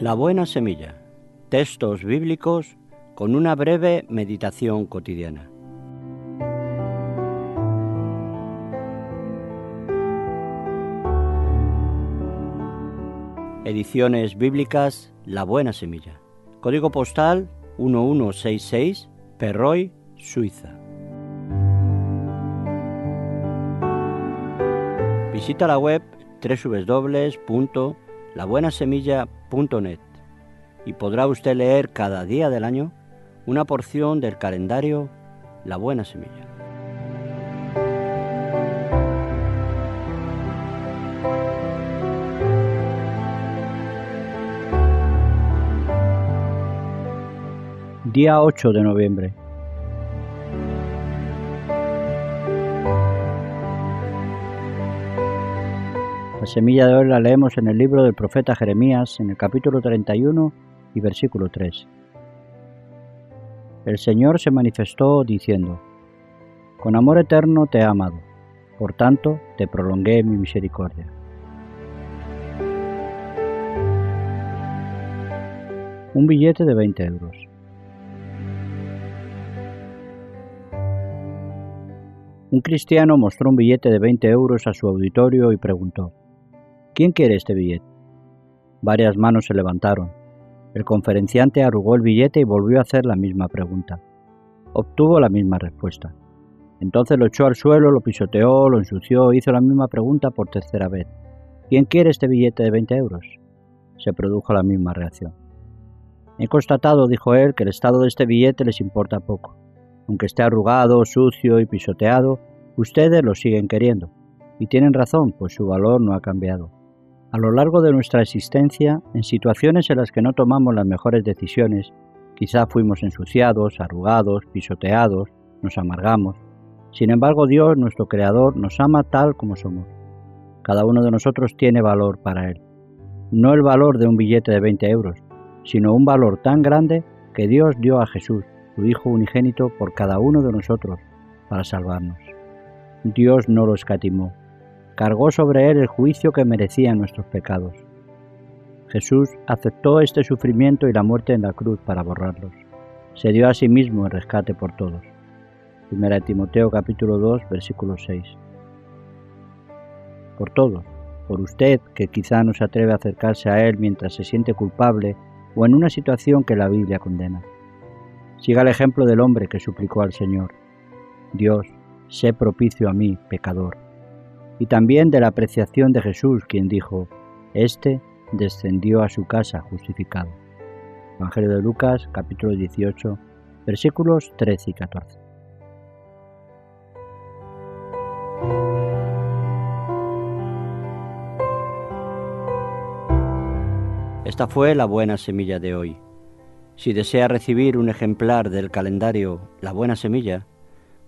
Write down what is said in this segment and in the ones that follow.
La Buena Semilla. Textos bíblicos con una breve meditación cotidiana. Ediciones Bíblicas La Buena Semilla. Código postal 1166, Perroy, Suiza. Visita la web www.labuenasemilla.net y podrá usted leer cada día del año una porción del calendario La Buena Semilla. Día 8 de noviembre. La semilla de hoy la leemos en el libro del profeta Jeremías, en el capítulo 31 y versículo 3. El Señor se manifestó diciendo: Con amor eterno te he amado, por tanto te prolongué mi misericordia. Un billete de 20 euros. Un cristiano mostró un billete de 20 euros a su auditorio y preguntó: ¿Quién quiere este billete? Varias manos se levantaron. El conferenciante arrugó el billete y volvió a hacer la misma pregunta. Obtuvo la misma respuesta. Entonces lo echó al suelo, lo pisoteó, lo ensució e hizo la misma pregunta por tercera vez. ¿Quién quiere este billete de 20 euros? Se produjo la misma reacción. He constatado, dijo él, que el estado de este billete les importa poco. Aunque esté arrugado, sucio y pisoteado, ustedes lo siguen queriendo. Y tienen razón, pues su valor no ha cambiado. A lo largo de nuestra existencia, en situaciones en las que no tomamos las mejores decisiones, quizá fuimos ensuciados, arrugados, pisoteados, nos amargamos. Sin embargo, Dios, nuestro Creador, nos ama tal como somos. Cada uno de nosotros tiene valor para Él. No el valor de un billete de 20 euros, sino un valor tan grande que Dios dio a Jesús, su Hijo unigénito, por cada uno de nosotros, para salvarnos. Dios no lo escatimó, cargó sobre Él el juicio que merecían nuestros pecados. Jesús aceptó este sufrimiento y la muerte en la cruz para borrarlos. Se dio a sí mismo en rescate por todos. 1 Timoteo capítulo 2, versículo 6. Por todos, por usted que quizá no se atreve a acercarse a Él mientras se siente culpable o en una situación que la Biblia condena. Siga el ejemplo del hombre que suplicó al Señor: Dios, sé propicio a mí, pecador. Y también de la apreciación de Jesús, quien dijo: Este descendió a su casa justificado. Evangelio de Lucas, capítulo 18, versículos 13 y 14. Esta fue la Buena Semilla de hoy. Si desea recibir un ejemplar del calendario La Buena Semilla,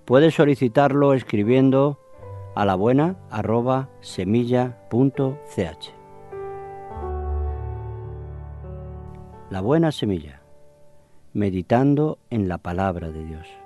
puede solicitarlo escribiendo a labuena@semilla.ch. La Buena Semilla, meditando en la palabra de Dios.